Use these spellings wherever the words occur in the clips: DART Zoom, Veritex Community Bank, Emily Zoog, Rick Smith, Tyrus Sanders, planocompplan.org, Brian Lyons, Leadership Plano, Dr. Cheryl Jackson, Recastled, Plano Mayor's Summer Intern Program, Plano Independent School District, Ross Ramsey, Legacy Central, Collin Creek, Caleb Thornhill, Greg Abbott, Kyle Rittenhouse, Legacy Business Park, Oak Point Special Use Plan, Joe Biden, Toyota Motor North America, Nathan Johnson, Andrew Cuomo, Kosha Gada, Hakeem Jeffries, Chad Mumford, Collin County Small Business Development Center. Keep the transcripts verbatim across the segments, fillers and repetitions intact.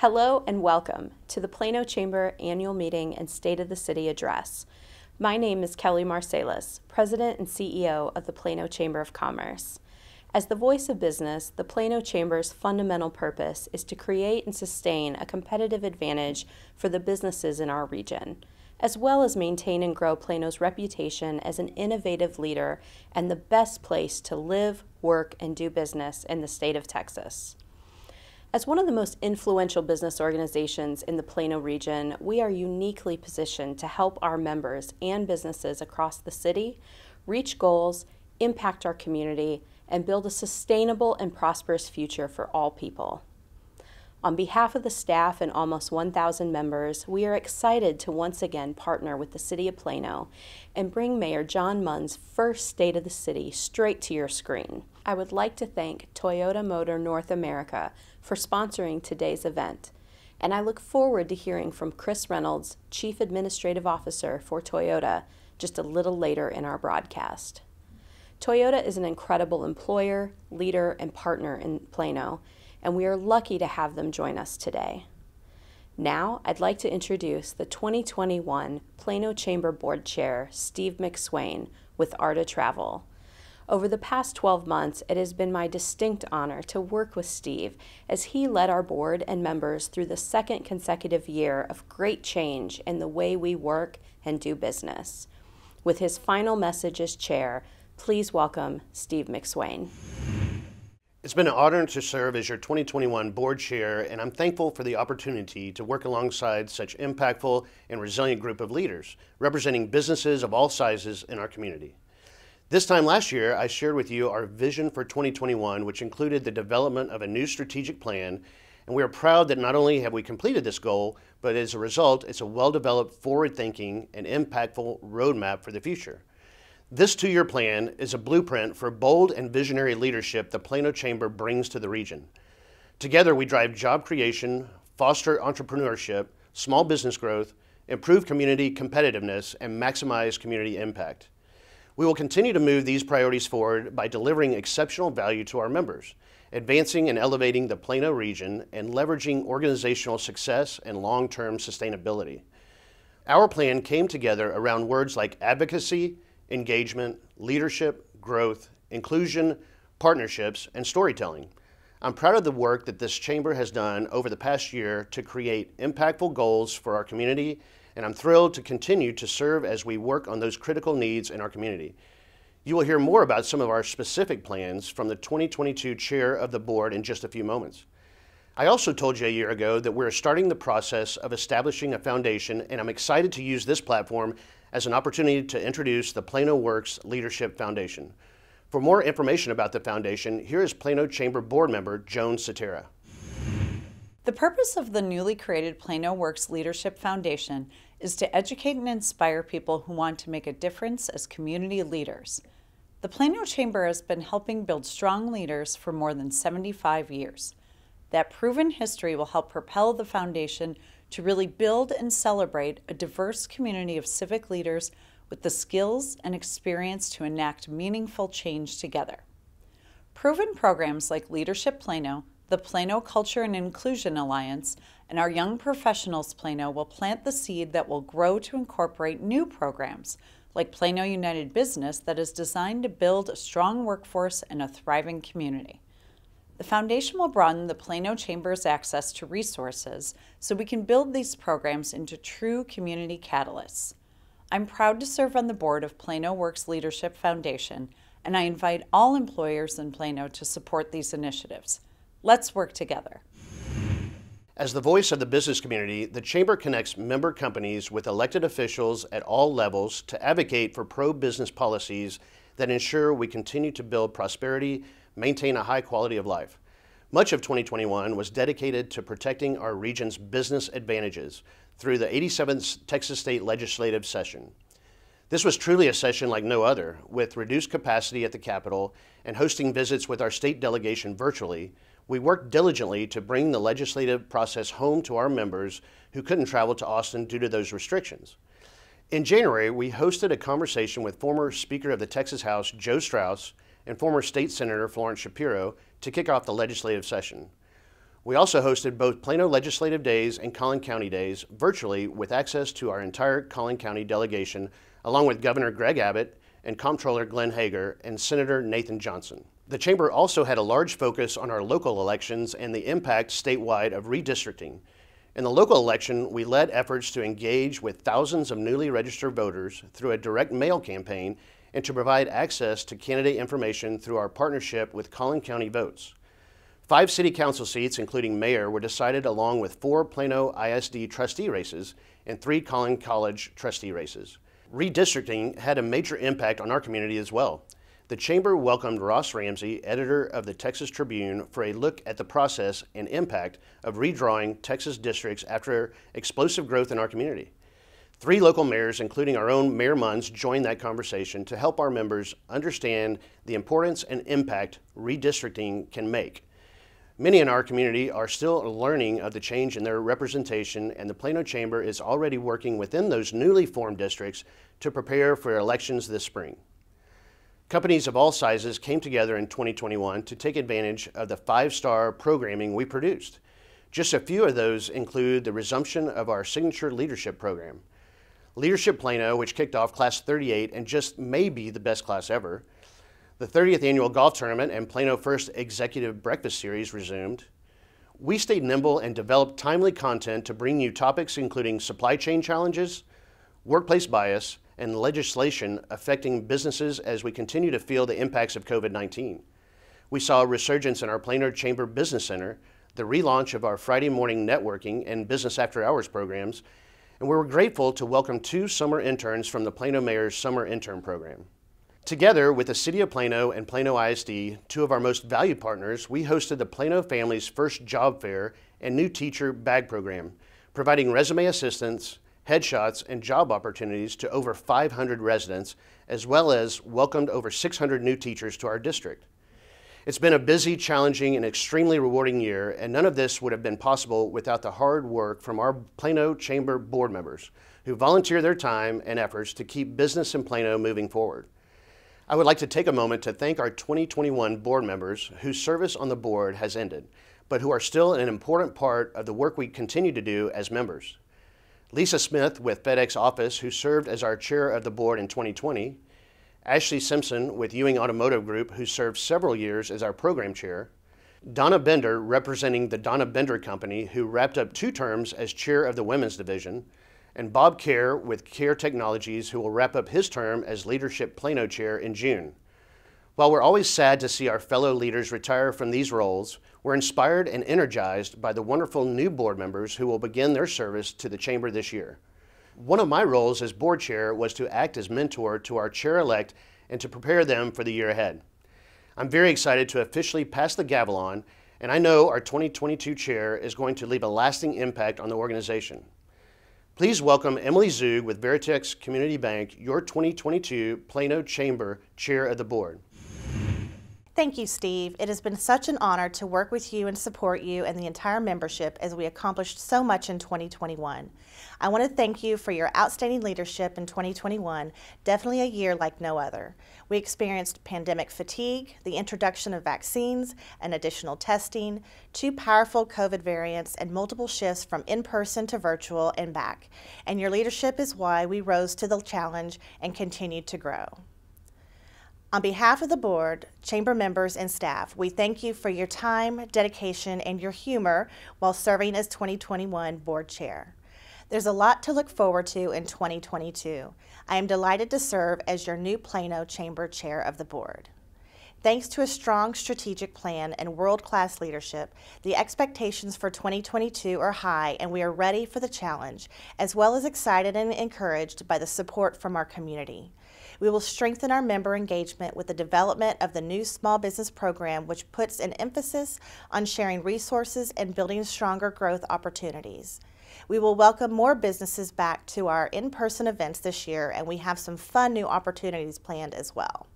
Hello and welcome to the Plano Chamber Annual Meeting and State of the City Address. My name is Kelle Marsalis, President and C E O of the Plano Chamber of Commerce. As the voice of business, the Plano Chamber's fundamental purpose is to create and sustain a competitive advantage for the businesses in our region, as well as maintain and grow Plano's reputation as an innovative leader and the best place to live, work, and do business in the state of Texas. As one of the most influential business organizations in the Plano region, we are uniquely positioned to help our members and businesses across the city reach goals, impact our community, and build a sustainable and prosperous future for all people. On behalf of the staff and almost one thousand members, we are excited to once again partner with the City of Plano and bring Mayor John Muns' first State of the City straight to your screen. I would like to thank Toyota Motor North America for sponsoring today's event, and I look forward to hearing from Chris Reynolds, Chief Administrative Officer for Toyota, just a little later in our broadcast. Toyota is an incredible employer, leader, and partner in Plano, and we are lucky to have them join us today. Now, I'd like to introduce the twenty twenty-one Plano Chamber Board Chair, Steve McSwain, with Arta Travel. Over the past twelve months, it has been my distinct honor to work with Steve as he led our board and members through the second consecutive year of great change in the way we work and do business. With his final message as chair, please welcome Steve McSwain. It's been an honor to serve as your twenty twenty-one board chair, and I'm thankful for the opportunity to work alongside such impactful and resilient group of leaders, representing businesses of all sizes in our community. This time last year, I shared with you our vision for twenty twenty-one, which included the development of a new strategic plan, and we are proud that not only have we completed this goal, but as a result, it's a well-developed, forward-thinking, and impactful roadmap for the future. This two-year plan is a blueprint for bold and visionary leadership the Plano Chamber brings to the region. Together, we drive job creation, foster entrepreneurship, small business growth, improve community competitiveness, and maximize community impact. We will continue to move these priorities forward by delivering exceptional value to our members, advancing and elevating the Plano region, and leveraging organizational success and long-term sustainability. Our plan came together around words like advocacy, engagement, leadership, growth, inclusion, partnerships, and storytelling. I'm proud of the work that this chamber has done over the past year to create impactful goals for our community, and I'm thrilled to continue to serve as we work on those critical needs in our community. You will hear more about some of our specific plans from the twenty twenty-two chair of the board in just a few moments. I also told you a year ago that we're starting the process of establishing a foundation, and I'm excited to use this platform as an opportunity to introduce the Plano Works Leadership Foundation. For more information about the foundation, here is Plano Chamber Board Member Joan Satera. The purpose of the newly created Plano Works Leadership Foundation is to educate and inspire people who want to make a difference as community leaders. The Plano Chamber has been helping build strong leaders for more than seventy-five years. That proven history will help propel the foundation to really build and celebrate a diverse community of civic leaders with the skills and experience to enact meaningful change together. Proven programs like Leadership Plano, the Plano Culture and Inclusion Alliance, and our Young Professionals Plano will plant the seed that will grow to incorporate new programs like Plano United Business that is designed to build a strong workforce and a thriving community. The foundation will broaden the Plano Chamber's access to resources so we can build these programs into true community catalysts. I'm proud to serve on the board of Plano Works Leadership Foundation, and I invite all employers in Plano to support these initiatives. Let's work together. As the voice of the business community, the Chamber connects member companies with elected officials at all levels to advocate for pro-business policies that ensure we continue to build prosperity, maintain a high quality of life. Much of twenty twenty-one was dedicated to protecting our region's business advantages through the eighty-seventh Texas State Legislative Session. This was truly a session like no other, with reduced capacity at the Capitol and hosting visits with our state delegation virtually. We worked diligently to bring the legislative process home to our members who couldn't travel to Austin due to those restrictions. In January, we hosted a conversation with former Speaker of the Texas House, Joe Straus, and former State Senator Florence Shapiro to kick off the legislative session. We also hosted both Plano Legislative Days and Collin County Days virtually with access to our entire Collin County delegation, along with Governor Greg Abbott and Comptroller Glenn Hegar and Senator Nathan Johnson. The Chamber also had a large focus on our local elections and the impact statewide of redistricting. In the local election, we led efforts to engage with thousands of newly registered voters through a direct mail campaign and to provide access to candidate information through our partnership with Collin County Votes. Five city council seats, including mayor, were decided along with four Plano I S D trustee races and three Collin College trustee races. Redistricting had a major impact on our community as well. The Chamber welcomed Ross Ramsey, editor of the Texas Tribune, for a look at the process and impact of redrawing Texas districts after explosive growth in our community. Three local mayors, including our own Mayor Muns, joined that conversation to help our members understand the importance and impact redistricting can make. Many in our community are still learning of the change in their representation, and the Plano Chamber is already working within those newly formed districts to prepare for elections this spring. Companies of all sizes came together in twenty twenty-one to take advantage of the five-star programming we produced. Just a few of those include the resumption of our signature leadership program. Leadership Plano, which kicked off Class thirty-eight and just may be the best class ever. The thirtieth Annual Golf Tournament and Plano First Executive Breakfast Series resumed. We stayed nimble and developed timely content to bring you topics including supply chain challenges, workplace bias, and legislation affecting businesses as we continue to feel the impacts of COVID nineteen. We saw a resurgence in our Plano Chamber Business Center, the relaunch of our Friday morning networking and business after hours programs, and we were grateful to welcome two summer interns from the Plano Mayor's Summer Intern Program. Together with the City of Plano and Plano I S D, two of our most valued partners, we hosted the Plano Family's First Job Fair and New Teacher Bag Program, providing resume assistance, headshots, and job opportunities to over five hundred residents, as well as welcomed over six hundred new teachers to our district. It's been a busy, challenging, and extremely rewarding year, and none of this would have been possible without the hard work from our Plano Chamber board members, who volunteer their time and efforts to keep business in Plano moving forward. I would like to take a moment to thank our twenty twenty-one board members whose service on the board has ended, but who are still an important part of the work we continue to do as members. Lisa Smith with FedEx Office, who served as our chair of the board in twenty twenty, Ashley Simpson with Ewing Automotive Group, who served several years as our program chair, Donna Bender representing the Donna Bender Company, who wrapped up two terms as chair of the women's division, and Bob Kerr with Kerr Technologies, who will wrap up his term as Leadership Plano Chair in June. While we're always sad to see our fellow leaders retire from these roles, we're inspired and energized by the wonderful new board members who will begin their service to the Chamber this year. One of my roles as board chair was to act as mentor to our chair-elect and to prepare them for the year ahead. I'm very excited to officially pass the gavel on, and I know our twenty twenty-two chair is going to leave a lasting impact on the organization. Please welcome Emily Zoog with Veritex Community Bank, your twenty twenty-two Plano Chamber Chair of the Board. Thank you, Steve. It has been such an honor to work with you and support you and the entire membership as we accomplished so much in twenty twenty-one. I want to thank you for your outstanding leadership in twenty twenty-one, definitely a year like no other. We experienced pandemic fatigue, the introduction of vaccines and additional testing, two powerful COVID variants, and multiple shifts from in-person to virtual and back. And your leadership is why we rose to the challenge and continued to grow. On behalf of the board, chamber members, and staff, we thank you for your time, dedication, and your humor while serving as twenty twenty-one board chair. There's a lot to look forward to in twenty twenty-two. I am delighted to serve as your new Plano Chamber Chair of the Board. Thanks to a strong strategic plan and world-class leadership, the expectations for twenty twenty-two are high, and we are ready for the challenge, as well as excited and encouraged by the support from our community. We will strengthen our member engagement with the development of the new small business program, which puts an emphasis on sharing resources and building stronger growth opportunities. We will welcome more businesses back to our in-person events this year, and we have some fun new opportunities planned as well.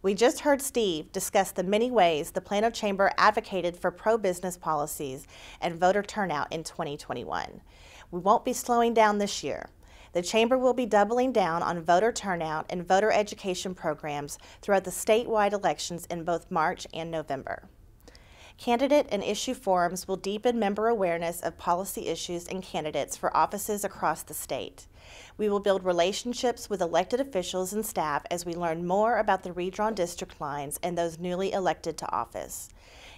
We just heard Steve discuss the many ways the Plano Chamber advocated for pro-business policies and voter turnout in twenty twenty-one. We won't be slowing down this year. The Chamber will be doubling down on voter turnout and voter education programs throughout the statewide elections in both March and November. Candidate and issue forums will deepen member awareness of policy issues and candidates for offices across the state. We will build relationships with elected officials and staff as we learn more about the redrawn district lines and those newly elected to office.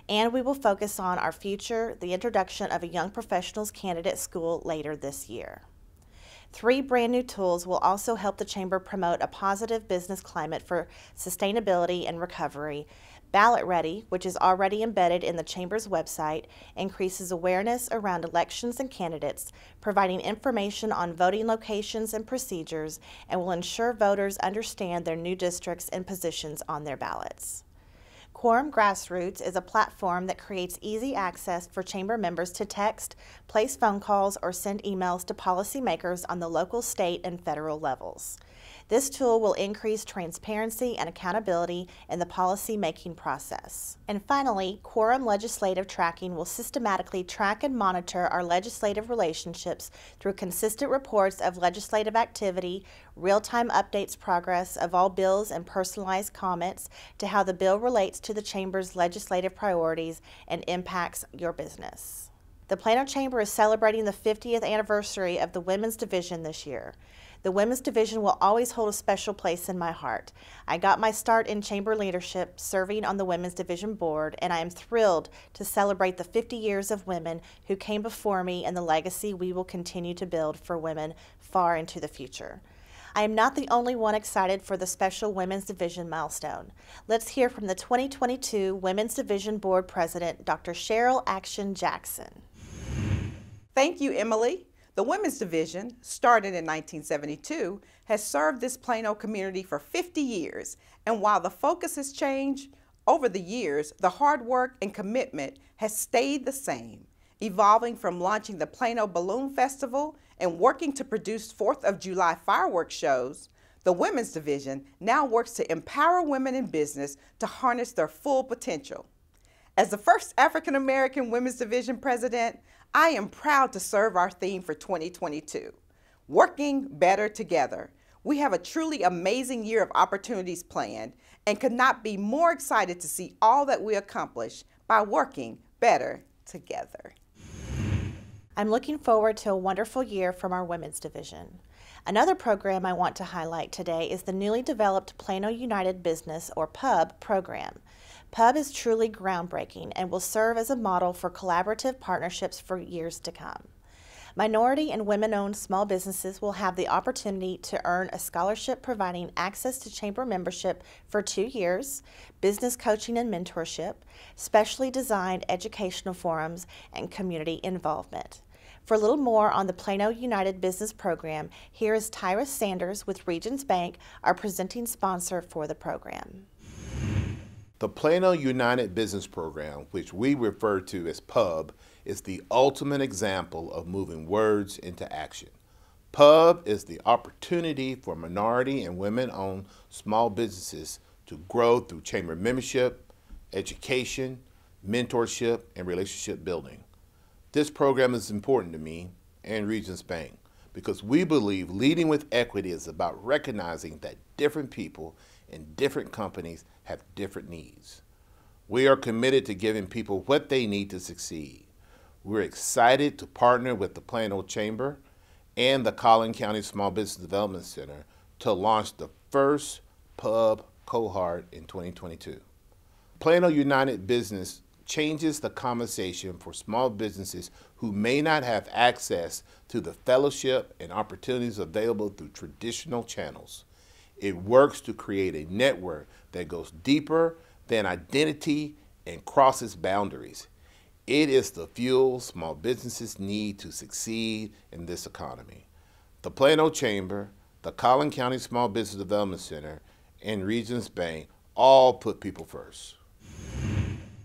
And we will focus on our future, the introduction of a Young Professionals Candidate School later this year. Three brand new tools will also help the Chamber promote a positive business climate for sustainability and recovery. Ballot Ready, which is already embedded in the Chamber's website, increases awareness around elections and candidates, providing information on voting locations and procedures, and will ensure voters understand their new districts and positions on their ballots. Quorum Grassroots is a platform that creates easy access for Chamber members to text, place phone calls, or send emails to policymakers on the local, state, and federal levels. This tool will increase transparency and accountability in the policy-making process. And finally, Quorum Legislative Tracking will systematically track and monitor our legislative relationships through consistent reports of legislative activity, real-time updates progress of all bills, and personalized comments to how the bill relates to the Chamber's legislative priorities and impacts your business. The Plano Chamber is celebrating the fiftieth anniversary of the Women's Division this year. The Women's Division will always hold a special place in my heart. I got my start in Chamber leadership serving on the Women's Division Board, and I am thrilled to celebrate the fifty years of women who came before me and the legacy we will continue to build for women far into the future. I am not the only one excited for the special Women's Division milestone. Let's hear from the twenty twenty-two Women's Division Board President, Doctor Cheryl Action Jackson. Thank you, Emily. The Women's Division, started in nineteen seventy-two, has served this Plano community for fifty years, and while the focus has changed, over the years, the hard work and commitment has stayed the same, evolving from launching the Plano Balloon Festival and working to produce fourth of July fireworks shows. The Women's Division now works to empower women in business to harness their full potential. As the first African-American Women's Division President, I am proud to serve our theme for twenty twenty-two, Working Better Together. We have a truly amazing year of opportunities planned and could not be more excited to see all that we accomplish by working better together. I'm looking forward to a wonderful year from our Women's Division. Another program I want to highlight today is the newly developed Plano United Business, or P U B, program. P U B is truly groundbreaking and will serve as a model for collaborative partnerships for years to come. Minority and women-owned small businesses will have the opportunity to earn a scholarship providing access to Chamber membership for two years, business coaching and mentorship, specially designed educational forums, and community involvement. For a little more on the Plano United Business Program, here is Tyrus Sanders with Regents Bank, our presenting sponsor for the program. The Plano United Business Program, which we refer to as P U B, is the ultimate example of moving words into action. P U B is the opportunity for minority and women-owned small businesses to grow through Chamber membership, education, mentorship, and relationship building. This program is important to me and Regents Bank because we believe leading with equity is about recognizing that different people and different companies have different needs. We are committed to giving people what they need to succeed. We're excited to partner with the Plano Chamber and the Collin County Small Business Development Center to launch the first P U B cohort in twenty twenty-two. Plano United Business changes the conversation for small businesses who may not have access to the fellowship and opportunities available through traditional channels. It works to create a network that goes deeper than identity and crosses boundaries. It is the fuel small businesses need to succeed in this economy. The Plano Chamber, the Collin County Small Business Development Center, and Regents Bank all put people first.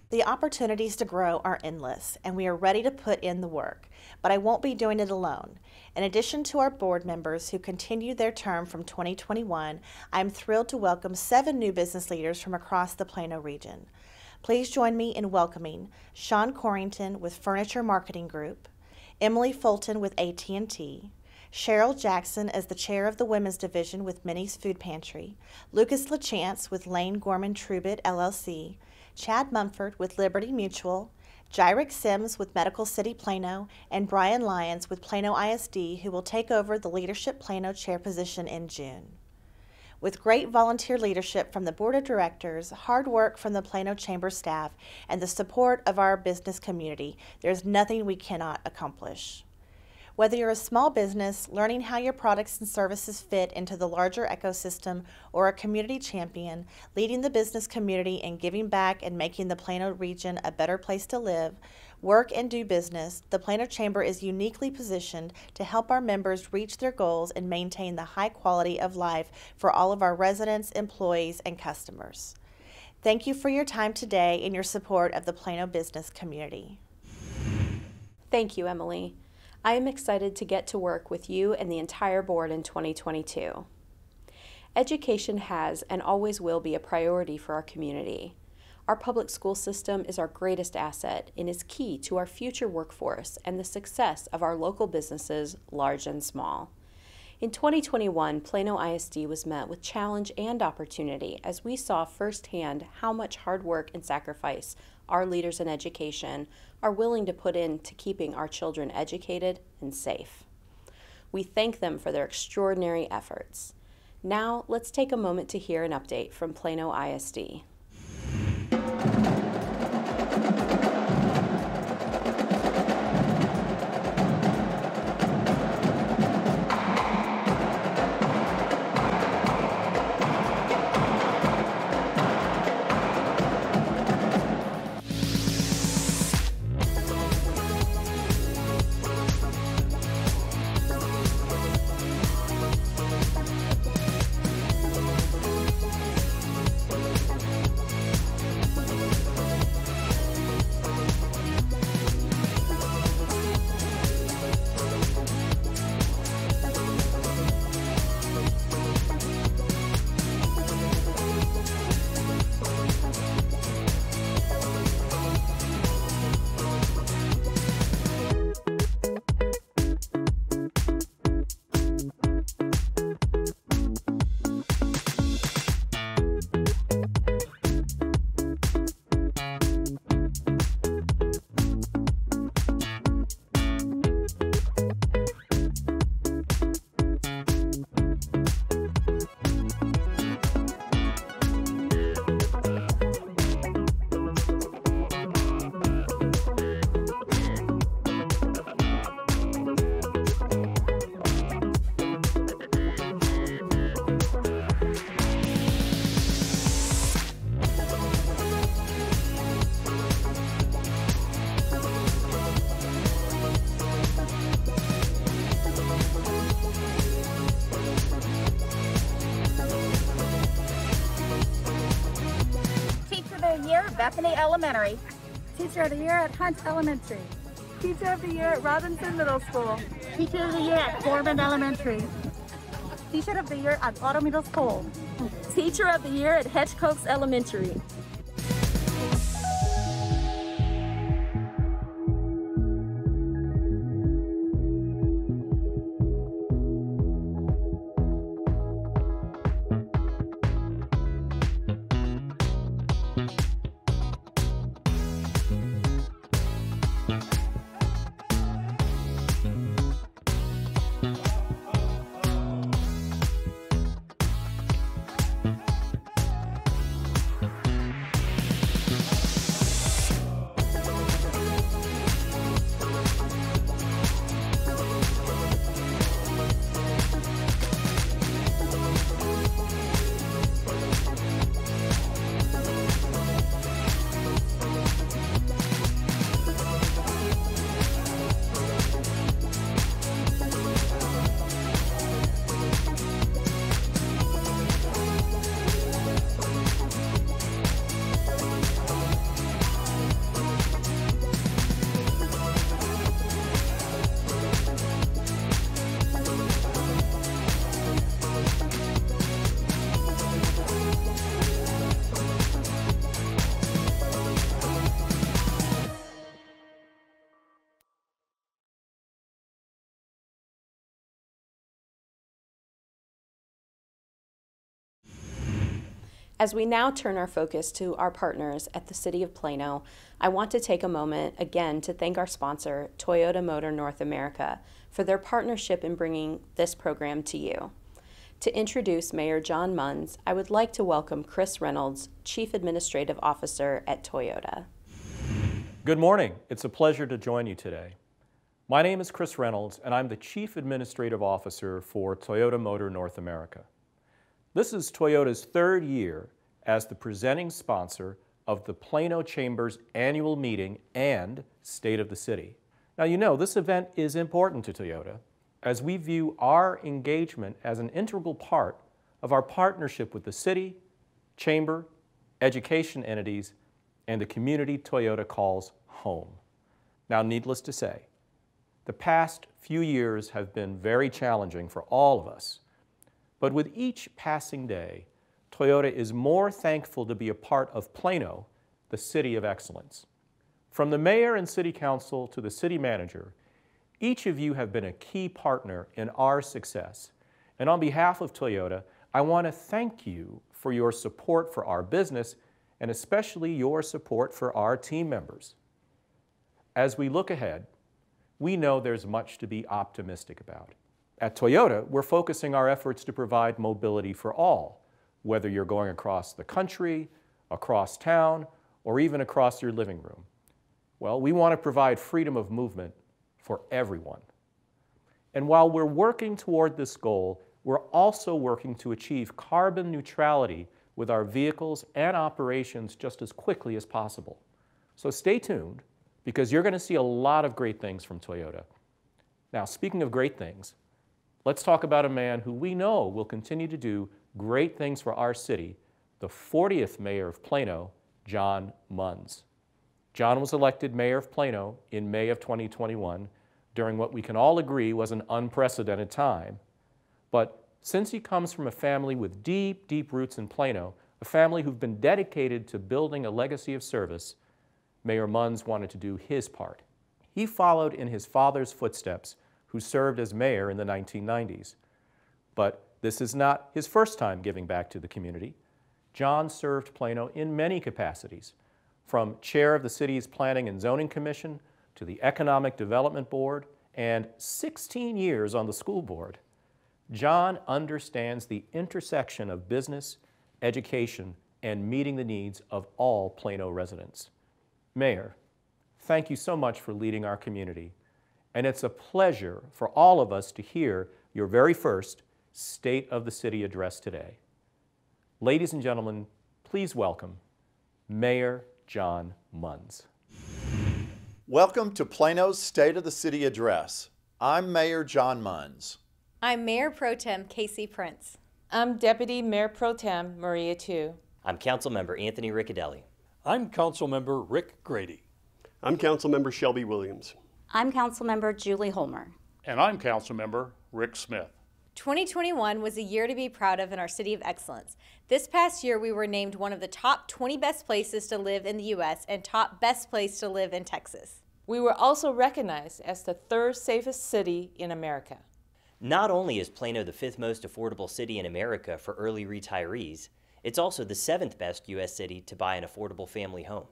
The opportunities to grow are endless, and we are ready to put in the work, but I won't be doing it alone. In addition to our board members who continue their term from twenty twenty-one, I'm thrilled to welcome seven new business leaders from across the Plano region. Please join me in welcoming Sean Corrington with Furniture Marketing Group, Emily Fulton with A T and T, Cheryl Jackson as the chair of the Women's Division with Minnie's Food Pantry, Lucas LaChance with Lane Gorman Trubitt L L C, Chad Mumford with Liberty Mutual, Jyrick Sims with Medical City Plano, and Brian Lyons with Plano I S D, who will take over the Leadership Plano chair position in June. With great volunteer leadership from the Board of Directors, hard work from the Plano Chamber staff, and the support of our business community, there's nothing we cannot accomplish. Whether you're a small business, learning how your products and services fit into the larger ecosystem, or a community champion, leading the business community and giving back and making the Plano region a better place to live, work and do business, the Plano Chamber is uniquely positioned to help our members reach their goals and maintain the high quality of life for all of our residents, employees, and customers. Thank you for your time today and your support of the Plano business community. Thank you, Emily. I am excited to get to work with you and the entire board in twenty twenty-two. Education has and always will be a priority for our community. Our public school system is our greatest asset and is key to our future workforce and the success of our local businesses, large and small. In twenty twenty-one, Plano I S D was met with challenge and opportunity as we saw firsthand how much hard work and sacrifice our leaders in education are willing to put into keeping our children educated and safe. We thank them for their extraordinary efforts. Now, let's take a moment to hear an update from Plano I S D. Bethany Elementary. Teacher of the Year at Hunt Elementary. Teacher of the Year at Robinson Middle School. Teacher of the Year at Gorman Elementary. Teacher of the Year at Otto Middle School. Teacher of the Year at Hedgecoats Elementary. As we now turn our focus to our partners at the City of Plano, I want to take a moment again to thank our sponsor, Toyota Motor North America, for their partnership in bringing this program to you. To introduce Mayor John Muns, I would like to welcome Chris Reynolds, Chief Administrative Officer at Toyota. Good morning. It's a pleasure to join you today. My name is Chris Reynolds, and I'm the Chief Administrative Officer for Toyota Motor North America. This is Toyota's third year as the presenting sponsor of the Plano Chamber's annual meeting and State of the City. Now, you know, this event is important to Toyota, as we view our engagement as an integral part of our partnership with the city, chamber, education entities, and the community Toyota calls home. Now, needless to say, the past few years have been very challenging for all of us. But with each passing day, Toyota is more thankful to be a part of Plano, the City of Excellence. From the mayor and city council to the city manager, each of you have been a key partner in our success, and on behalf of Toyota, I want to thank you for your support for our business and especially your support for our team members. As we look ahead, we know there's much to be optimistic about. At Toyota, we're focusing our efforts to provide mobility for all, whether you're going across the country, across town, or even across your living room. Well, we want to provide freedom of movement for everyone. And while we're working toward this goal, we're also working to achieve carbon neutrality with our vehicles and operations just as quickly as possible. So stay tuned, because you're going to see a lot of great things from Toyota. Now, speaking of great things, let's talk about a man who we know will continue to do great things for our city, the fortieth mayor of Plano, John Muns. John was elected mayor of Plano in May of twenty twenty-one, during what we can all agree was an unprecedented time. But since he comes from a family with deep, deep roots in Plano, a family who've been dedicated to building a legacy of service, Mayor Muns wanted to do his part. He followed in his father's footsteps, who served as mayor in the nineteen nineties. But this is not his first time giving back to the community. John served Plano in many capacities, from chair of the city's Planning and Zoning Commission to the Economic Development Board and sixteen years on the school board. John understands the intersection of business, education, and meeting the needs of all Plano residents. Mayor, thank you so much for leading our community, and it's a pleasure for all of us to hear your very first State of the City address today. Ladies and gentlemen, please welcome Mayor John Muns. Welcome to Plano's State of the City Address. I'm Mayor John Muns. I'm Mayor Pro Tem Casey Prince. I'm Deputy Mayor Pro Tem Maria Chu. I'm Councilmember Anthony Riccadelli. I'm Councilmember Rick Grady. I'm Councilmember Shelby Williams. I'm Councilmember Julie Holmer. And I'm Councilmember Rick Smith. twenty twenty-one was a year to be proud of in our City of Excellence. This past year, we were named one of the top twenty best places to live in the U S and top best place to live in Texas. We were also recognized as the third safest city in America. Not only is Plano the fifth most affordable city in America for early retirees, it's also the seventh best U S city to buy an affordable family home.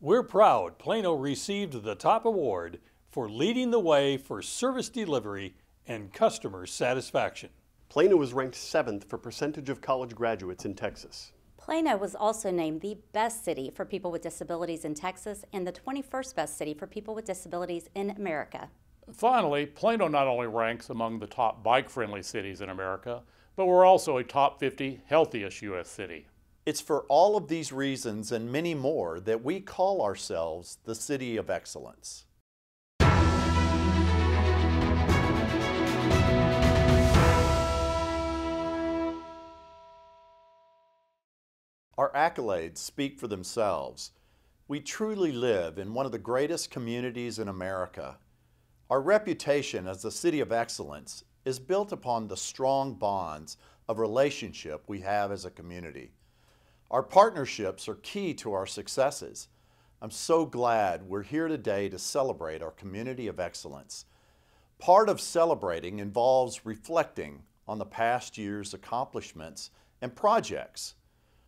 We're proud Plano received the top award for leading the way for service delivery and customer satisfaction. Plano was ranked seventh for percentage of college graduates in Texas. Plano was also named the best city for people with disabilities in Texas and the twenty-first best city for people with disabilities in America. Finally, Plano not only ranks among the top bike-friendly cities in America, but we're also a top fifty healthiest U S city. It's for all of these reasons and many more that we call ourselves the City of Excellence. Our accolades speak for themselves. We truly live in one of the greatest communities in America. Our reputation as the City of Excellence is built upon the strong bonds of relationship we have as a community. Our partnerships are key to our successes. I'm so glad we're here today to celebrate our community of excellence. Part of celebrating involves reflecting on the past year's accomplishments and projects.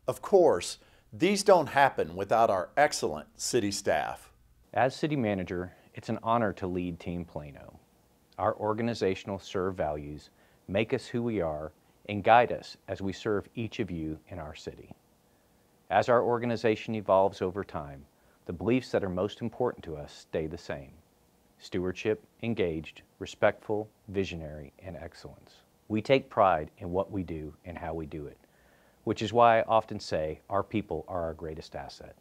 Of course, these don't happen without our excellent city staff. As city manager, it's an honor to lead Team Plano. Our organizational serve values make us who we are and guide us as we serve each of you in our city. As our organization evolves over time, the beliefs that are most important to us stay the same. Stewardship, engaged, respectful, visionary, and excellence. We take pride in what we do and how we do it, which is why I often say our people are our greatest asset.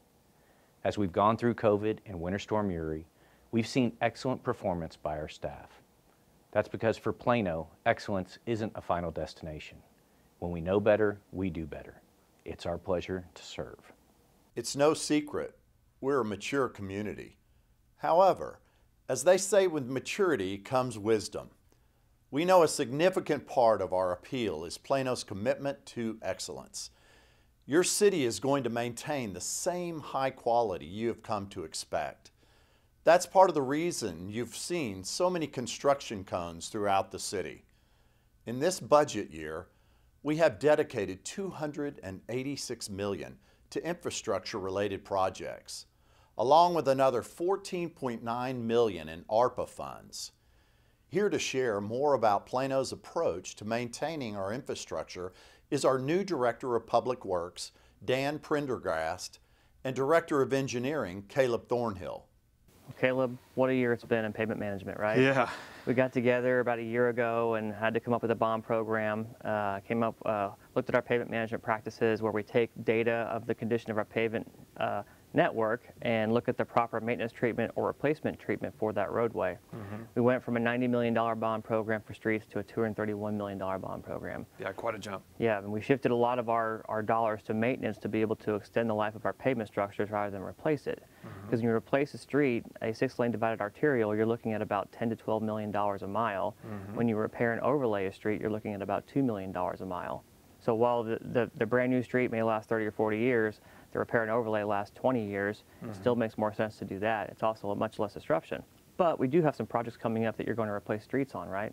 As we've gone through COVID and Winter Storm Uri, we've seen excellent performance by our staff. That's because for Plano, excellence isn't a final destination. When we know better, we do better. It's our pleasure to serve. It's no secret we're a mature community. However, as they say, with maturity comes wisdom. We know a significant part of our appeal is Plano's commitment to excellence. Your city is going to maintain the same high quality you have come to expect. That's part of the reason you've seen so many construction cones throughout the city. In this budget year, we have dedicated two hundred eighty-six million dollars to infrastructure-related projects, along with another fourteen point nine million dollars in ARPA funds. Here to share more about Plano's approach to maintaining our infrastructure is our new Director of Public Works, Dan Prendergast, and Director of Engineering, Caleb Thornhill. Well, Caleb, what a year it's been in pavement management, right? Yeah. We got together about a year ago and had to come up with a B O M program. Uh, came up, uh, looked at our pavement management practices where we take data of the condition of our pavement uh, network and look at the proper maintenance treatment or replacement treatment for that roadway. Mm-hmm. We went from a ninety million dollar B O M program for streets to a two hundred thirty-one million dollar B O M program. Yeah, quite a jump. Yeah, and we shifted a lot of our, our dollars to maintenance to be able to extend the life of our pavement structures rather than replace it. Because mm-hmm. when you replace a street, a six-lane divided arterial, you're looking at about ten to twelve million dollars a mile. Mm-hmm. When you repair and overlay a street, you're looking at about two million dollars a mile. So while the, the, the brand new street may last thirty or forty years, the repair and overlay lasts twenty years, mm-hmm. it still makes more sense to do that. It's also a much less disruption. But we do have some projects coming up that you're going to replace streets on, right?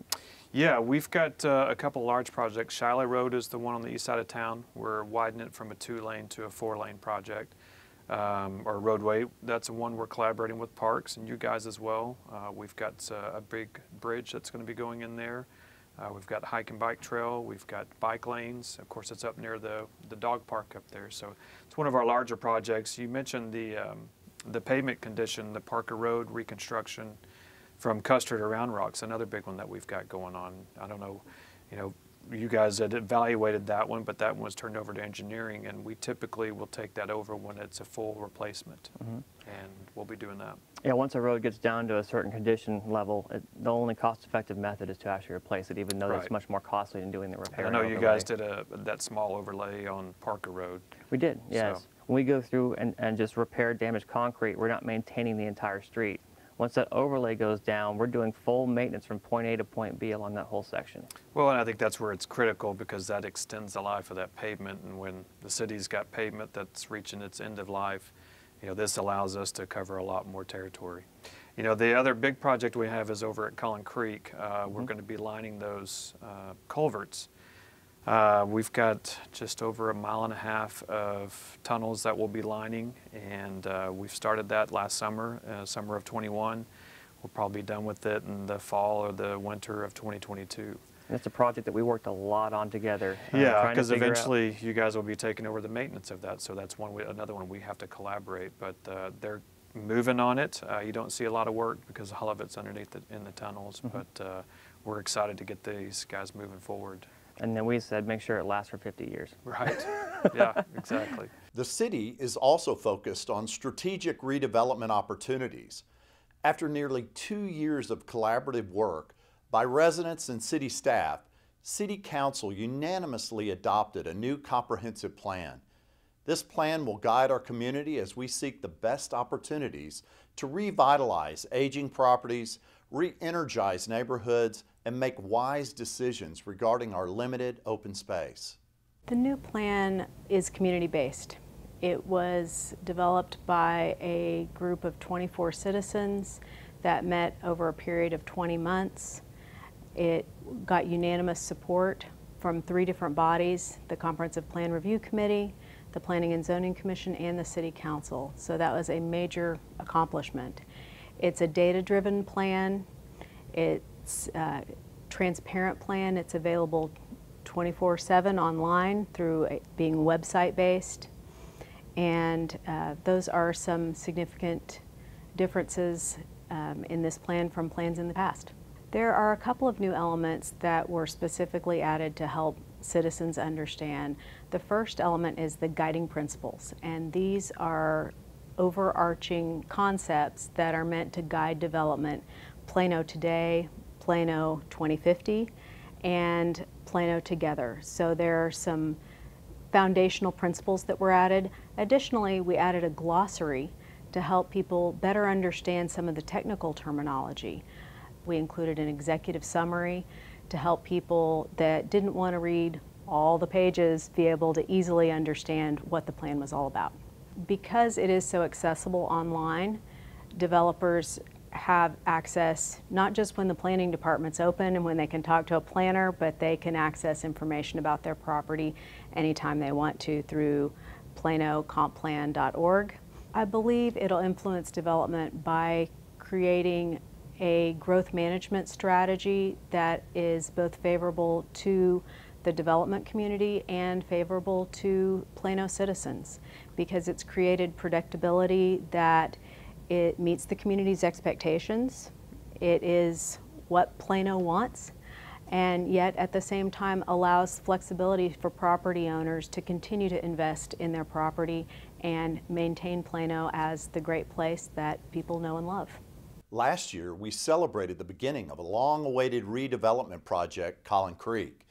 Yeah, we've got uh, a couple large projects. Shiloh Road is the one on the east side of town. We're widening it from a two-lane to a four-lane project, um, or roadway. That's the one we're collaborating with Parks and you guys as well. Uh, we've got uh, a big bridge that's going to be going in there. Uh, we've got hike and bike trail, we've got bike lanes. Of course, it's up near the, the dog park up there. So it's one of our larger projects. You mentioned the, um, the pavement condition, the Parker Road reconstruction from Custard to Round Rock's, another big one that we've got going on. I don't know, you know, you guys had evaluated that one, but that one was turned over to engineering, and we typically will take that over when it's a full replacement, mm-hmm. and we'll be doing that. Yeah, once a road gets down to a certain condition level, it, the only cost-effective method is to actually replace it, even though right. it's much more costly than doing the repair. I know you guys did a, that small overlay on Parker Road. We did, yes. So. When we go through and, and just repair damaged concrete, we're not maintaining the entire street. Once that overlay goes down, we're doing full maintenance from point A to point B along that whole section. Well, and I think that's where it's critical because that extends the life of that pavement, and when the city's got pavement that's reaching its end of life, you know, this allows us to cover a lot more territory. You know, the other big project we have is over at Collin Creek. Uh, we're mm-hmm. going to be lining those uh, culverts. Uh, we've got just over a mile and a half of tunnels that we'll be lining, and uh, we've started that last summer, uh, summer of twenty-one. We'll probably be done with it in the fall or the winter of twenty twenty-two. That's a project that we worked a lot on together. Uh, yeah, because eventually out. you guys will be taking over the maintenance of that, so that's one we, another one we have to collaborate. But uh, they're moving on it. Uh, you don't see a lot of work because all of it's underneath it in the tunnels, mm-hmm. but uh, we're excited to get these guys moving forward. And then we said, make sure it lasts for fifty years. Right. Yeah, exactly. The city is also focused on strategic redevelopment opportunities. After nearly two years of collaborative work by residents and city staff, City Council unanimously adopted a new comprehensive plan. This plan will guide our community as we seek the best opportunities to revitalize aging properties, re-energize neighborhoods, and make wise decisions regarding our limited open space. The new plan is community-based. It was developed by a group of twenty-four citizens that met over a period of twenty months. It got unanimous support from three different bodies, the Comprehensive Plan Review Committee, the Planning and Zoning Commission, and the City Council. So that was a major accomplishment. It's a data-driven plan. It's a transparent plan. It's available twenty-four seven online through a, being website-based. And uh, those are some significant differences um, in this plan from plans in the past. There are a couple of new elements that were specifically added to help citizens understand. The first element is the guiding principles, and these are overarching concepts that are meant to guide development. Plano Today, Plano twenty fifty, and Plano Together. So there are some foundational principles that were added. Additionally, we added a glossary to help people better understand some of the technical terminology. We included an executive summary to help people that didn't want to read all the pages be able to easily understand what the plan was all about. Because it is so accessible online, developers have access not just when the planning department's open and when they can talk to a planner, but they can access information about their property anytime they want to through plano comp plan dot org. I believe it'll influence development by creating a growth management strategy that is both favorable to the development community and favorable to Plano citizens, because it's created predictability that it meets the community's expectations, it is what Plano wants, and yet at the same time allows flexibility for property owners to continue to invest in their property and maintain Plano as the great place that people know and love. Last year, we celebrated the beginning of a long-awaited redevelopment project, Collin Creek.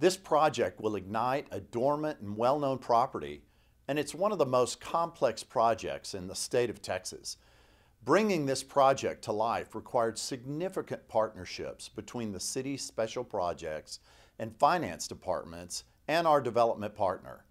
This project will ignite a dormant and well-known property, and it's one of the most complex projects in the state of Texas. Bringing this project to life required significant partnerships between the city's special projects and finance departments and our development partner.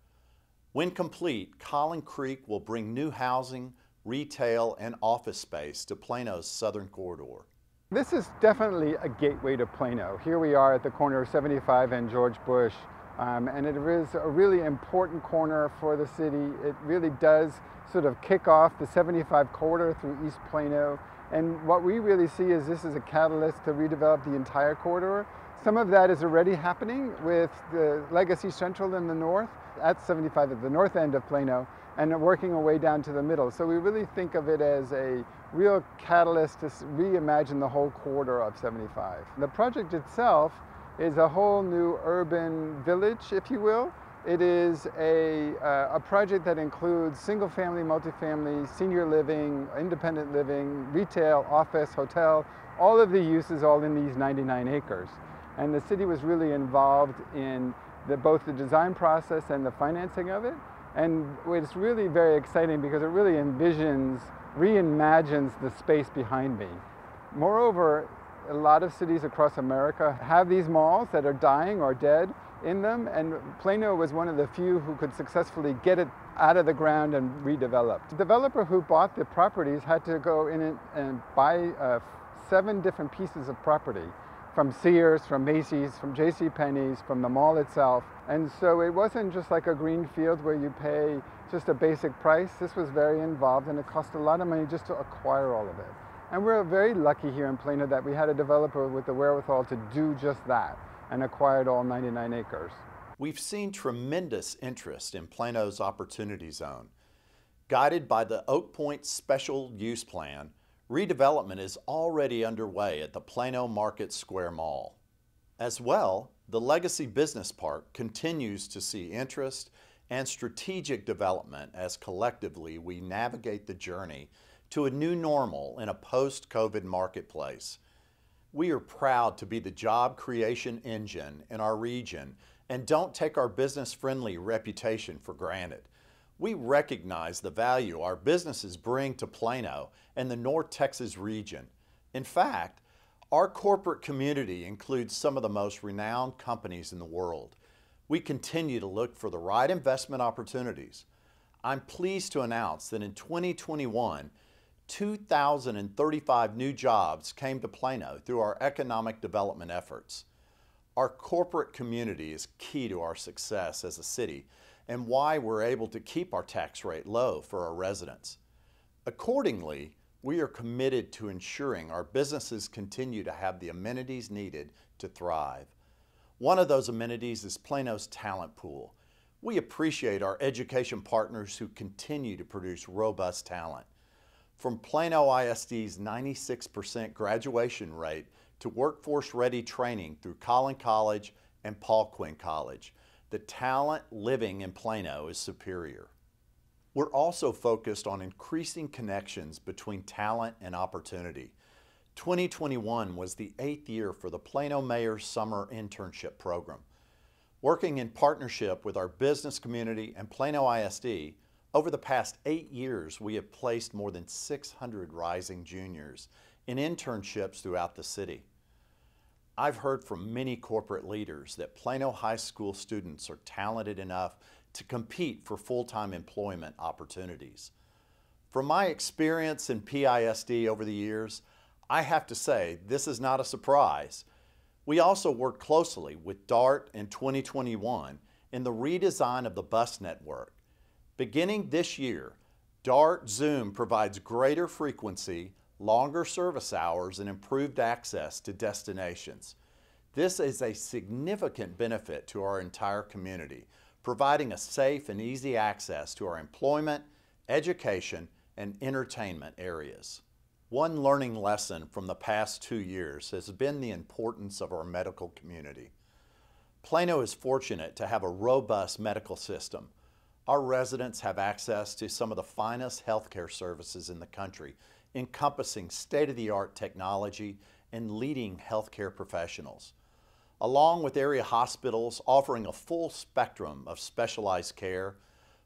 When complete, Collin Creek will bring new housing, retail, and office space to Plano's southern corridor. This is definitely a gateway to Plano. Here we are at the corner of seventy-five and George Bush, um, and it is a really important corner for the city. It really does sort of kick off the seventy-five corridor through East Plano. And what we really see is this is a catalyst to redevelop the entire corridor. Some of that is already happening with the Legacy Central in the north, at seventy-five at the north end of Plano, and working our way down to the middle. So we really think of it as a real catalyst to reimagine the whole corridor of seventy-five. The project itself is a whole new urban village, if you will. It is a, uh, a project that includes single-family, multifamily, senior living, independent living, retail, office, hotel, all of the uses all in these ninety-nine acres. And the city was really involved in the, both the design process and the financing of it. And it's really very exciting because it really envisions, reimagines the space behind me. Moreover, a lot of cities across America have these malls that are dying or dead in them, and Plano was one of the few who could successfully get it out of the ground and redeveloped. The developer who bought the properties had to go in and buy uh, seven different pieces of property from Sears, from Macy's, from J C Penney's, from the mall itself. And so it wasn't just like a green field where you pay just a basic price. This was very involved, and it cost a lot of money just to acquire all of it. And we're very lucky here in Plano that we had a developer with the wherewithal to do just that and acquired all ninety-nine acres. We've seen tremendous interest in Plano's Opportunity Zone. Guided by the Oak Point Special Use Plan, redevelopment is already underway at the Plano Market Square Mall. As well, the Legacy Business Park continues to see interest and strategic development as collectively we navigate the journey to a new normal in a post-COVID marketplace. We are proud to be the job creation engine in our region and don't take our business-friendly reputation for granted. We recognize the value our businesses bring to Plano and the North Texas region. In fact, our corporate community includes some of the most renowned companies in the world. We continue to look for the right investment opportunities. I'm pleased to announce that in twenty twenty-one, two thousand thirty-five new jobs came to Plano through our economic development efforts. Our corporate community is key to our success as a city, and why we're able to keep our tax rate low for our residents. Accordingly, we are committed to ensuring our businesses continue to have the amenities needed to thrive. One of those amenities is Plano's talent pool. We appreciate our education partners who continue to produce robust talent. From Plano I S D's ninety-six percent graduation rate to workforce-ready training through Collin College and Paul Quinn College, the talent living in Plano is superior. We're also focused on increasing connections between talent and opportunity. twenty twenty-one was the eighth year for the Plano Mayor's Summer Internship Program. Working in partnership with our business community and Plano I S D, over the past eight years we have placed more than six hundred rising juniors in internships throughout the city. I've heard from many corporate leaders that Plano High School students are talented enough to compete for full-time employment opportunities. From my experience in P I S D over the years, I have to say this is not a surprise. We also work closely with DART in twenty twenty-one in the redesign of the bus network. Beginning this year, DART Zoom provides greater frequency, longer service hours, and improved access to destinations. This is a significant benefit to our entire community, providing a safe and easy access to our employment, education, and entertainment areas. One learning lesson from the past two years has been the importance of our medical community. Plano is fortunate to have a robust medical system. Our residents have access to some of the finest healthcare services in the country, encompassing state-of-the-art technology and leading healthcare professionals, along with area hospitals offering a full spectrum of specialized care.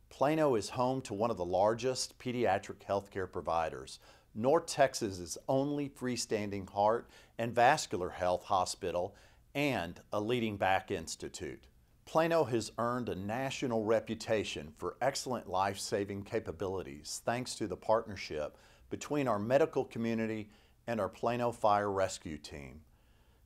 Plano is home to one of the largest pediatric healthcare providers, North Texas's only freestanding heart and vascular health hospital, and a leading back institute. Plano has earned a national reputation for excellent life-saving capabilities thanks to the partnership between our medical community and our Plano Fire Rescue Team.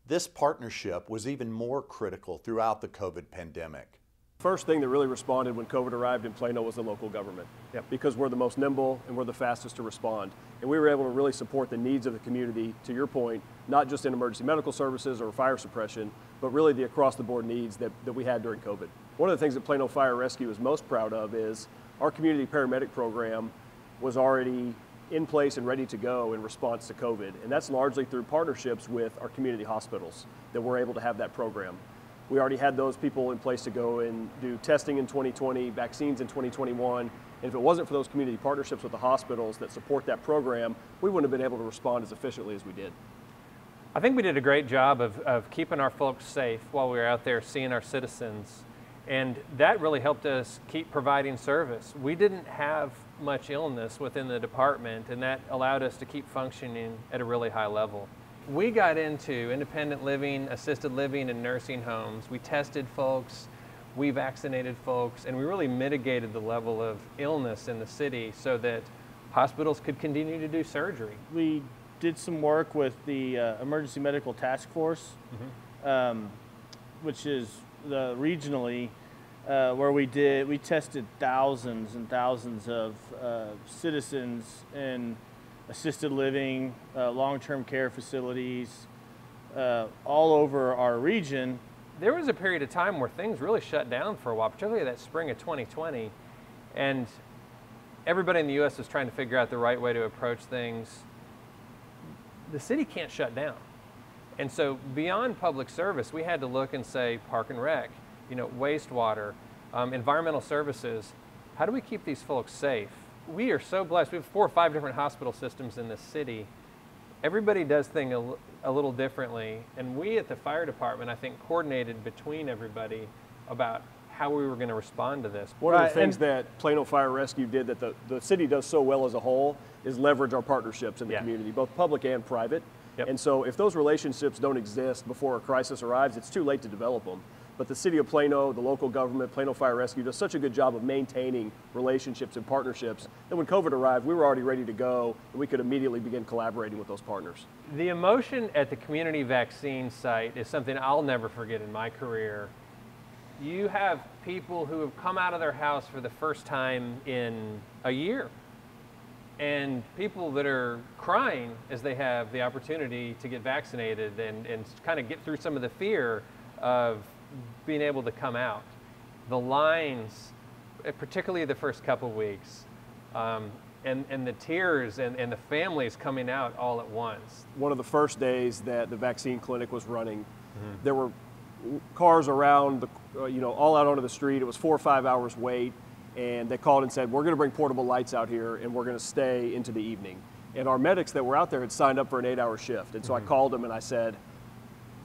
This partnership was even more critical throughout the COVID pandemic. First thing that really responded when COVID arrived in Plano was the local government. Yep. Because we're the most nimble and we're the fastest to respond. And we were able to really support the needs of the community, to your point, not just in emergency medical services or fire suppression, but really the across the board needs that, that we had during COVID. One of the things that Plano Fire Rescue is most proud of is our community paramedic program was already in place and ready to go in response to COVID. And that's largely through partnerships with our community hospitals that we're able to have that program. We already had those people in place to go and do testing in twenty twenty, vaccines in twenty twenty-one. And if it wasn't for those community partnerships with the hospitals that support that program, we wouldn't have been able to respond as efficiently as we did. I think we did a great job of, of keeping our folks safe while we were out there seeing our citizens. And that really helped us keep providing service. We didn't have much illness within the department, and that allowed us to keep functioning at a really high level. We got into independent living, assisted living, and nursing homes. We tested folks, we vaccinated folks, and we really mitigated the level of illness in the city so that hospitals could continue to do surgery. We did some work with the uh, Emergency Medical Task Force, mm-hmm. um, which is The regionally, uh, where we did we tested thousands and thousands of uh, citizens in assisted living, uh, long-term care facilities, uh, all over our region. There was a period of time where things really shut down for a while, particularly that spring of twenty twenty, and everybody in the U S was trying to figure out the right way to approach things. The city can't shut down. And so beyond public service, we had to look and say park and rec, you know, wastewater, um, environmental services. How do we keep these folks safe? We are so blessed. We have four or five different hospital systems in this city. Everybody does things a, a little differently. And we at the fire department, I think, coordinated between everybody about how we were going to respond to this. One of the things that Plano Fire Rescue did that the, the city does so well as a whole is leverage our partnerships in the yeah. community, both public and private. Yep. And so if those relationships don't exist before a crisis arrives, it's too late to develop them. But the city of Plano, the local government, Plano Fire Rescue does such a good job of maintaining relationships and partnerships that when COVID arrived, we were already ready to go and we could immediately begin collaborating with those partners. The emotion at the community vaccine site is something I'll never forget in my career. you have people who have come out of their house for the first time in a year, and people that are crying as they have the opportunity to get vaccinated and, and kind of get through some of the fear of being able to come out. The lines, particularly the first couple weeks, um, and, and the tears and, and the families coming out all at once. One of the first days that the vaccine clinic was running, mm-hmm. there were cars around, the, uh, you know, all out onto the street. It was four or five hours wait. And they called and said, we're going to bring portable lights out here and we're going to stay into the evening. And our medics that were out there had signed up for an eight hour shift. And so mm-hmm. I called them and I said,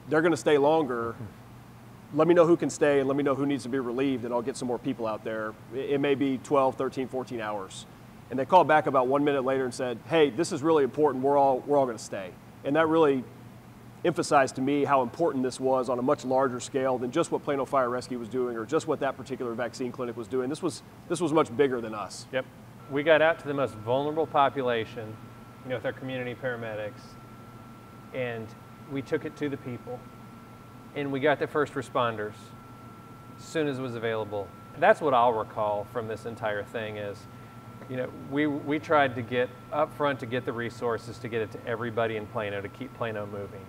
they're going to stay longer. Let me know who can stay and let me know who needs to be relieved and I'll get some more people out there. It may be twelve, thirteen, fourteen hours. And they called back about one minute later and said, hey, this is really important. We're all, we're all going to stay. And that really emphasized to me how important this was on a much larger scale than just what Plano Fire Rescue was doing or just what that particular vaccine clinic was doing. This was, this was much bigger than us. Yep. We got out to the most vulnerable population, you know, with our community paramedics, and we took it to the people. And we got the first responders as soon as it was available. That's what I'll recall from this entire thing is, you know, we, we tried to get up front to get the resources to get it to everybody in Plano to keep Plano moving.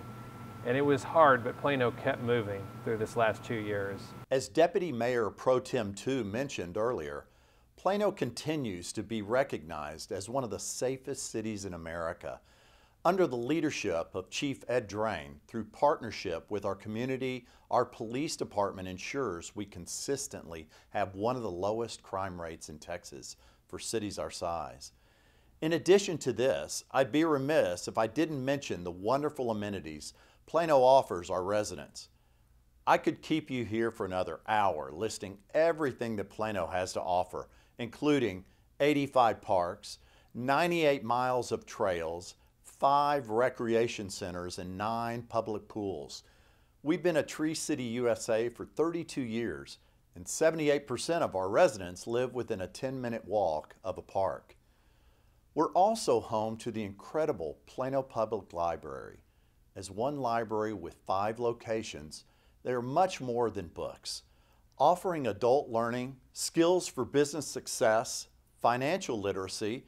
And it was hard, but Plano kept moving through this last two years. As Deputy Mayor Pro Tem two mentioned earlier, Plano continues to be recognized as one of the safest cities in America. Under the leadership of Chief Ed Drain, through partnership with our community, our police department ensures we consistently have one of the lowest crime rates in Texas for cities our size. In addition to this, I'd be remiss if I didn't mention the wonderful amenities Plano offers our residents. I could keep you here for another hour listing everything that Plano has to offer, including eighty-five parks, ninety-eight miles of trails, five recreation centers, and nine public pools. We've been a Tree City U S A for thirty-two years, and seventy-eight percent of our residents live within a ten-minute walk of a park. We're also home to the incredible Plano Public Library. As one library with five locations, they are much more than books, offering adult learning, skills for business success, financial literacy,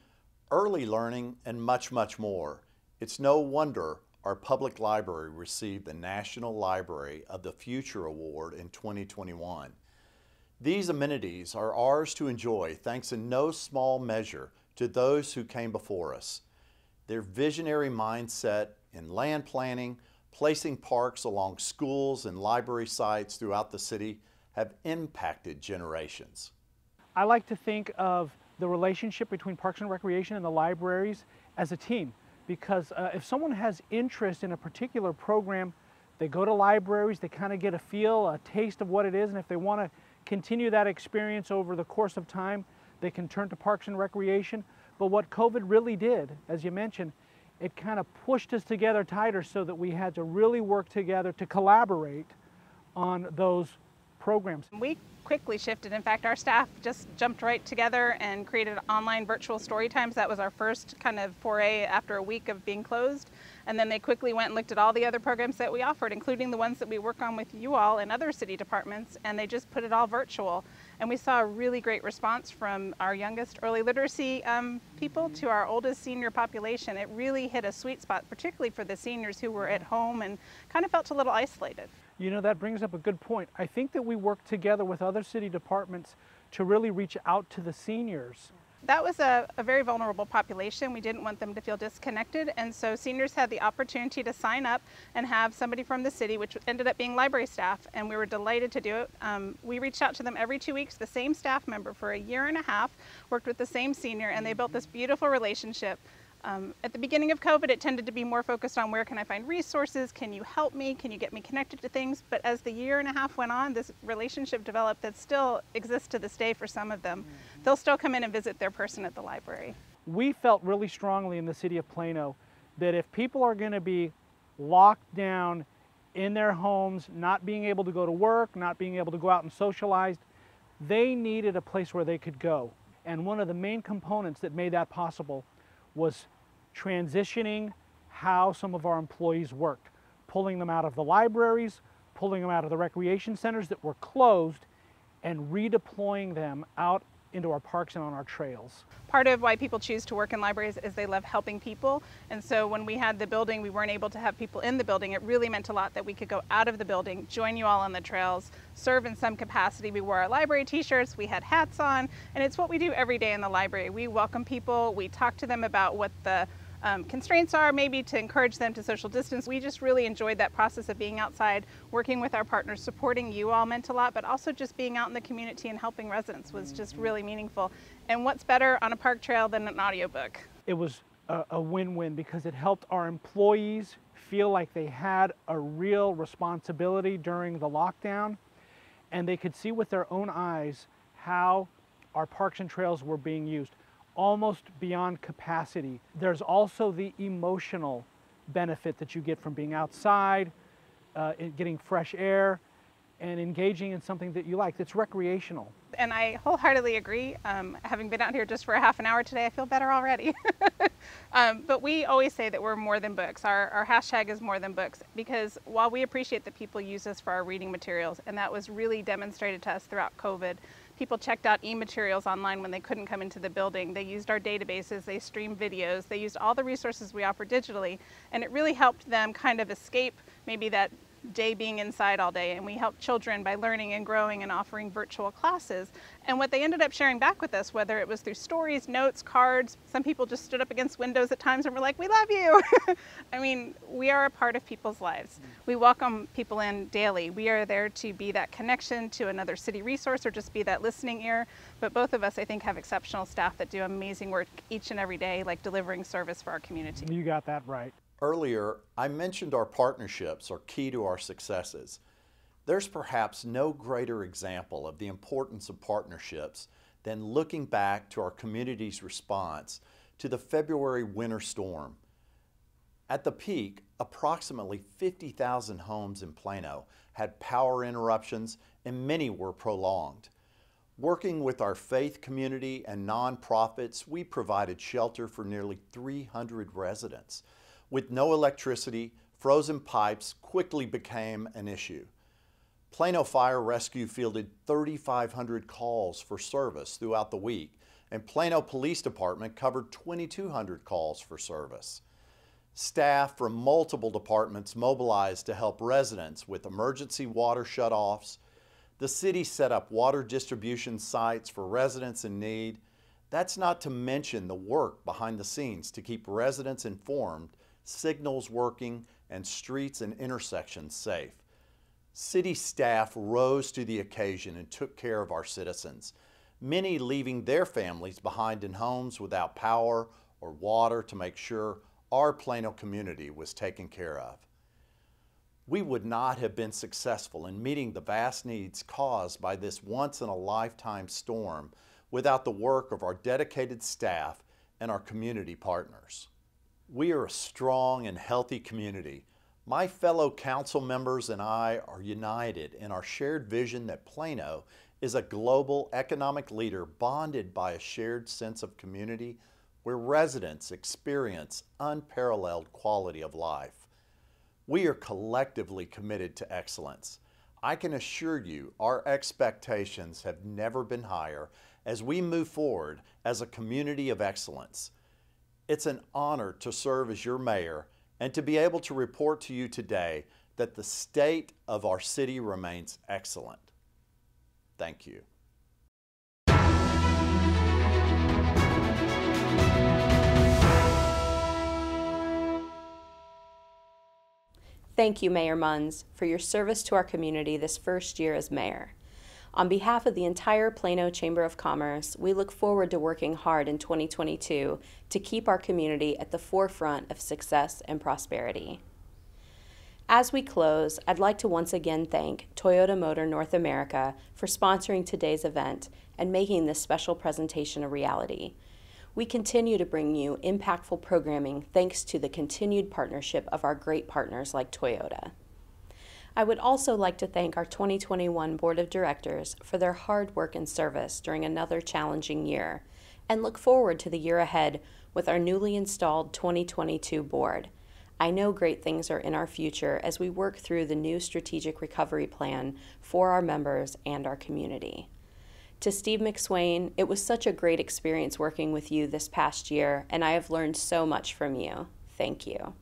early learning, and much, much more. It's no wonder our public library received the National Library of the Future Award in twenty twenty-one. These amenities are ours to enjoy thanks in no small measure to those who came before us. Their visionary mindset in land planning, placing parks along schools and library sites throughout the city have impacted generations. I like to think of the relationship between Parks and Recreation and the libraries as a team, because uh, if someone has interest in a particular program, they go to libraries, they kind of get a feel, a taste of what it is, and if they want to continue that experience over the course of time, they can turn to Parks and Recreation. But what COVID really did, as you mentioned, it kind of pushed us together tighter so that we had to really work together to collaborate on those programs. We quickly shifted. In fact, our staff just jumped right together and created online virtual story times. That was our first kind of foray after a week of being closed. And then they quickly went and looked at all the other programs that we offered, including the ones that we work on with you all and other city departments, and they just put it all virtual. And we saw a really great response from our youngest early literacy um, people to our oldest senior population. It really hit a sweet spot, particularly for the seniors who were at home and kind of felt a little isolated. You know, that brings up a good point. I think that we worked together with other city departments to really reach out to the seniors. That was a, a very vulnerable population. We didn't want them to feel disconnected, and so seniors had the opportunity to sign up and have somebody from the city, which ended up being library staff, and we were delighted to do it. Um, we reached out to them every two weeks, the same staff member for a year and a half, worked with the same senior, and they built this beautiful relationship. Um, at the beginning of COVID, it tended to be more focused on where can I find resources, can you help me, can you get me connected to things, but as the year and a half went on, this relationship developed that still exists to this day for some of them. Mm-hmm. They'll still come in and visit their person at the library. We felt really strongly in the city of Plano that if people are going to be locked down in their homes, not being able to go to work, not being able to go out and socialize, they needed a place where they could go. And one of the main components that made that possible was transitioning how some of our employees worked, pulling them out of the libraries, pulling them out of the recreation centers that were closed, and redeploying them out into our parks and on our trails. Part of why people choose to work in libraries is they love helping people. And so when we had the building, we weren't able to have people in the building. It really meant a lot that we could go out of the building, join you all on the trails, serve in some capacity. We wore our library t-shirts, we had hats on, and it's what we do every day in the library. We welcome people, we talk to them about what the Um, constraints are, maybe to encourage them to social distance. We just really enjoyed that process of being outside, working with our partners, supporting you all meant a lot, but also just being out in the community and helping residents was just really meaningful. And what's better on a park trail than an audiobook? It was a win-win because it helped our employees feel like they had a real responsibility during the lockdown, and they could see with their own eyes how our parks and trails were being used, almost beyond capacity. There's also the emotional benefit that you get from being outside, uh, getting fresh air, and engaging in something that you like that's recreational. And I wholeheartedly agree. Um, having been out here just for a half an hour today, I feel better already. um, but we always say that we're more than books. Our, our hashtag is more than books, because while we appreciate that people use us for our reading materials, and that was really demonstrated to us throughout COVID, people checked out e-materials online when they couldn't come into the building. They used our databases, they streamed videos, they used all the resources we offer digitally, and it really helped them kind of escape maybe that day being inside all day. And we helped children by learning and growing and offering virtual classes. And what they ended up sharing back with us, whether it was through stories, notes, cards, some people just stood up against windows at times and were like, we love you. I mean, we are a part of people's lives. We welcome people in daily. We are there to be that connection to another city resource or just be that listening ear. But both of us, I think, have exceptional staff that do amazing work each and every day, like delivering service for our community. You got that right. Earlier, I mentioned our partnerships are key to our successes. There's perhaps no greater example of the importance of partnerships than looking back to our community's response to the February winter storm. At the peak, approximately fifty thousand homes in Plano had power interruptions, and many were prolonged. Working with our faith community and nonprofits, we provided shelter for nearly three hundred residents. With no electricity, frozen pipes quickly became an issue. Plano Fire Rescue fielded thirty-five hundred calls for service throughout the week, and Plano Police Department covered twenty-two hundred calls for service. Staff from multiple departments mobilized to help residents with emergency water shutoffs. The city set up water distribution sites for residents in need. That's not to mention the work behind the scenes to keep residents informed, signals working, and streets and intersections safe. City staff rose to the occasion and took care of our citizens, many leaving their families behind in homes without power or water to make sure our Plano community was taken care of. We would not have been successful in meeting the vast needs caused by this once-in-a-lifetime storm without the work of our dedicated staff and our community partners. We are a strong and healthy community. My fellow council members and I are united in our shared vision that Plano is a global economic leader bonded by a shared sense of community where residents experience unparalleled quality of life. We are collectively committed to excellence. I can assure you our expectations have never been higher as we move forward as a community of excellence. It's an honor to serve as your mayor and to be able to report to you today that the state of our city remains excellent. Thank you. Thank you, Mayor Muns, for your service to our community this first year as mayor. On behalf of the entire Plano Chamber of Commerce, we look forward to working hard in twenty twenty-two to keep our community at the forefront of success and prosperity. As we close, I'd like to once again thank Toyota Motor North America for sponsoring today's event and making this special presentation a reality. We continue to bring you impactful programming thanks to the continued partnership of our great partners like Toyota. I would also like to thank our twenty twenty-one Board of Directors for their hard work and service during another challenging year, and look forward to the year ahead with our newly installed twenty twenty-two Board. I know great things are in our future as we work through the new strategic recovery plan for our members and our community. To Steve McSwain, it was such a great experience working with you this past year, and I have learned so much from you. Thank you.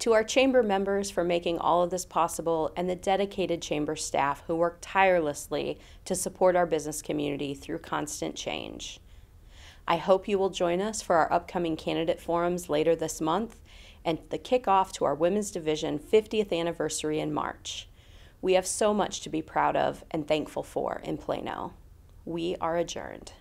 To our chamber members for making all of this possible, and the dedicated chamber staff who work tirelessly to support our business community through constant change. I hope you will join us for our upcoming candidate forums later this month and the kickoff to our Women's Division fiftieth anniversary in March. We have so much to be proud of and thankful for in Plano. We are adjourned.